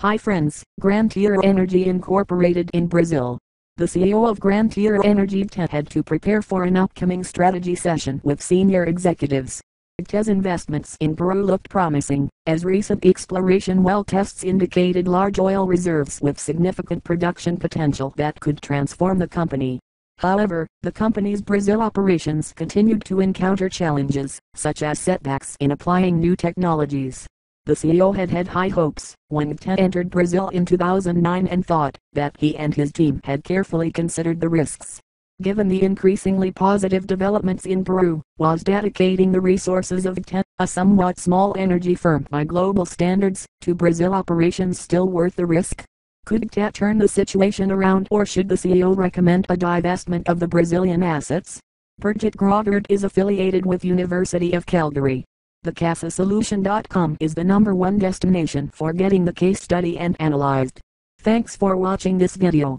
Hi friends, Gran Tierra Energy Incorporated in Brazil. The CEO of Gran Tierra Energy had to prepare for an upcoming strategy session with senior executives. GTEN's investments in Peru looked promising, as recent exploration well tests indicated large oil reserves with significant production potential that could transform the company. However, the company's Brazil operations continued to encounter challenges, such as setbacks in applying new technologies. The CEO had high hopes when GTEN entered Brazil in 2009 and thought that he and his team had carefully considered the risks. Given the increasingly positive developments in Peru, was dedicating the resources of GTEN, a somewhat small energy firm by global standards, to Brazil operations still worth the risk? Could GTEN turn the situation around, or should the CEO recommend a divestment of the Brazilian assets? Birgit Grobert is affiliated with University of Calgary. TheCaseSolutions.com is the #1 destination for getting the case study and analyzed. Thanks for watching this video.